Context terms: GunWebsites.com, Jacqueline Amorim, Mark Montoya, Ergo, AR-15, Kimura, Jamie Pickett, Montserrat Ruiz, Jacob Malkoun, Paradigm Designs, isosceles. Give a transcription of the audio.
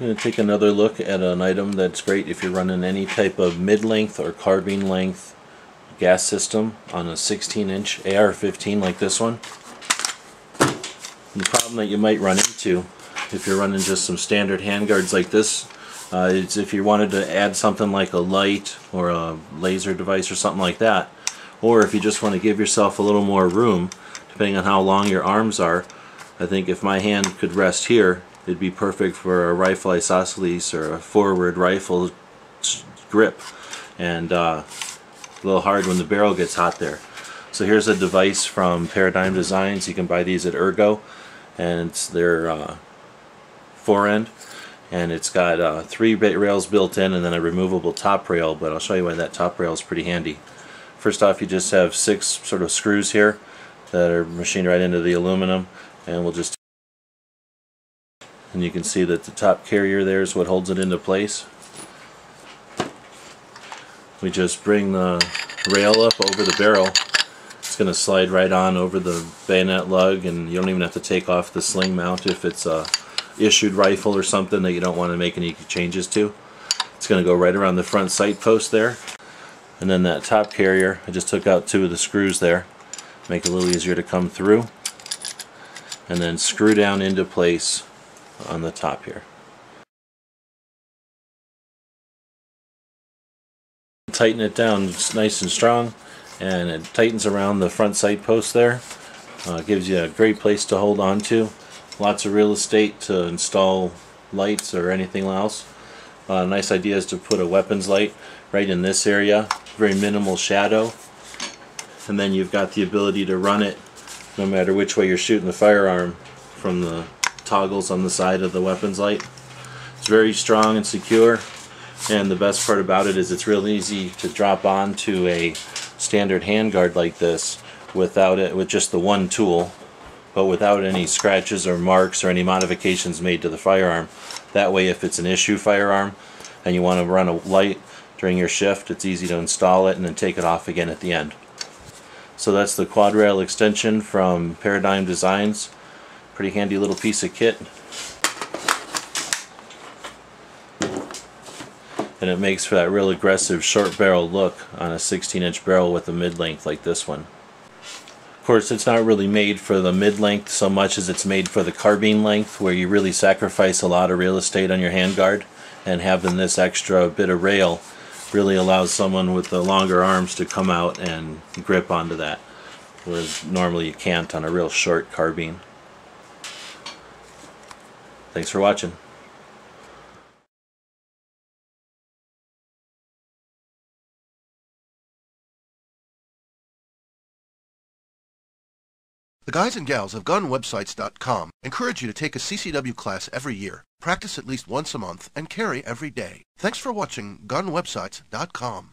I'm going to take another look at an item that's great if you're running any type of mid-length or carbine length gas system on a 16-inch AR-15 like this one. And the problem that you might run into if you're running just some standard handguards like this is if you wanted to add something like a light or a laser device or something like that, or if you just want to give yourself a little more room depending on how long your arms are. I think if my hand could rest here, it'd be perfect for a rifle isosceles or a forward rifle grip, and a little hard when the barrel gets hot there. So here's a device from Paradigm Designs. You can buy these at Ergo, and it's their fore-end, and it's got 3 rails built in and then a removable top rail, but I'll show you why that top rail is pretty handy. First off, you just have 6 sort of screws here that are machined right into the aluminum, and we'll just and you can see that the top carrier there is what holds it into place. We just bring the rail up over the barrel. It's going to slide right on over the bayonet lug, and you don't even have to take off the sling mount if it's a issued rifle or something that you don't want to make any changes to. It's going to go right around the front sight post there. And then that top carrier, I just took out 2 of the screws there, make it a little easier to come through, and then screw down into place on the top here. Tighten it down nice and strong, and it tightens around the front sight post there. Gives you a great place to hold on to. Lots of real estate to install lights or anything else. Nice idea is to put a weapons light right in this area. Very minimal shadow, and then you've got the ability to run it no matter which way you're shooting the firearm from the toggles on the side of the weapons light. It's very strong and secure, and the best part about it is it's real easy to drop onto a standard handguard like this without it, with just the one tool, but without any scratches or marks or any modifications made to the firearm. That way, if it's an issue firearm and you want to run a light during your shift, it's easy to install it and then take it off again at the end. So that's the quad rail extension from Paradigm Designs. Pretty handy little piece of kit, and it makes for that real aggressive short barrel look on a 16-inch barrel with a mid-length like this one. Of course, it's not really made for the mid-length so much as it's made for the carbine length, where you really sacrifice a lot of real estate on your handguard, and having this extra bit of rail really allows someone with the longer arms to come out and grip onto that, whereas normally you can't on a real short carbine. Thanks for watching. The guys and gals of GunWebsites.com encourage you to take a CCW class every year, practice at least once a month, and carry every day. Thanks for watching GunWebsites.com.